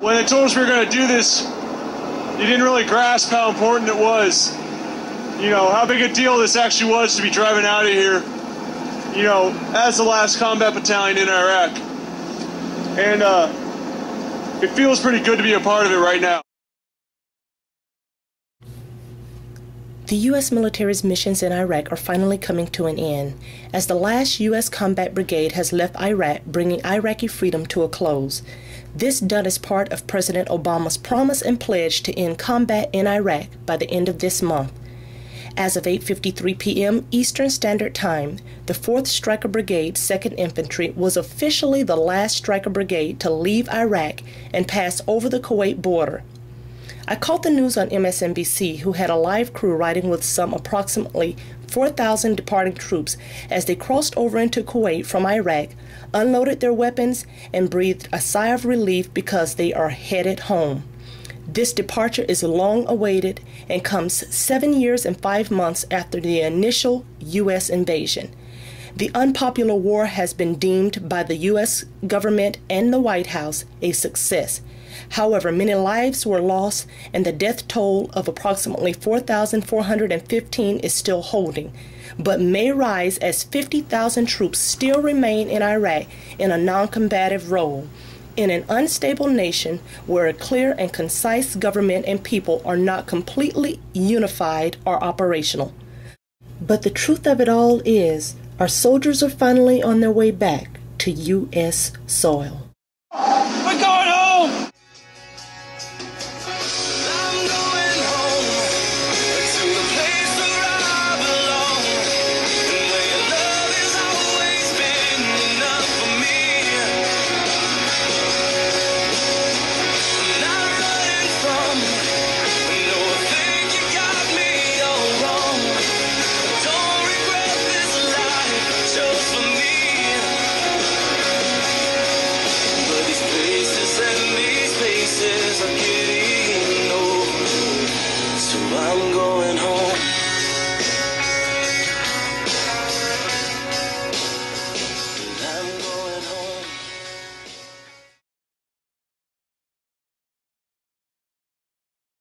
When they told us we were going to do this, you didn't really grasp how important it was. You know, how big a deal this actually was to be driving out of here, you know, as the last combat battalion in Iraq. And it feels pretty good to be a part of it right now. The U.S. military's missions in Iraq are finally coming to an end, as the last U.S. combat brigade has left Iraq, bringing Iraqi freedom to a close. This done as part of President Obama's promise and pledge to end combat in Iraq by the end of this month. As of 8:53 p.m. Eastern Standard Time, the 4th Stryker Brigade, 2nd Infantry, was officially the last Stryker Brigade to leave Iraq and pass over the Kuwait border. I caught the news on MSNBC, who had a live crew riding with some approximately 4,000 departing troops as they crossed over into Kuwait from Iraq, unloaded their weapons, and breathed a sigh of relief because they are headed home. This departure is long awaited and comes 7 years and 5 months after the initial U.S. invasion. The unpopular war has been deemed by the U.S. government and the White House a success. However, many lives were lost, and the death toll of approximately 4,415 is still holding, but may rise as 50,000 troops still remain in Iraq in a non-combative role, in an unstable nation where a clear and concise government and people are not completely unified or operational. But the truth of it all is, our soldiers are finally on their way back to U.S. soil.